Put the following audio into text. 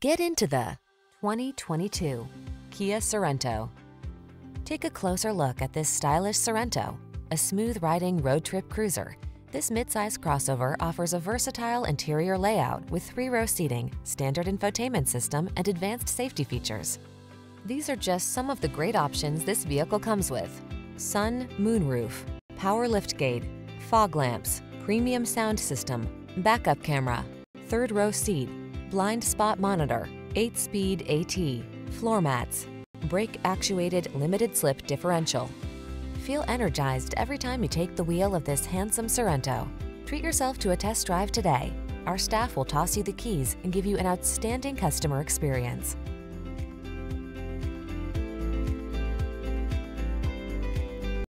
Get into the 2022 Kia Sorento. Take a closer look at this stylish Sorento, a smooth-riding road trip cruiser. This midsize crossover offers a versatile interior layout with three-row seating, standard infotainment system, and advanced safety features. These are just some of the great options this vehicle comes with: sun, moonroof, power liftgate, fog lamps, premium sound system, backup camera, third-row seat, blind spot monitor, 8-speed AT, floor mats, brake-actuated limited-slip differential. Feel energized every time you take the wheel of this handsome Sorento. Treat yourself to a test drive today. Our staff will toss you the keys and give you an outstanding customer experience.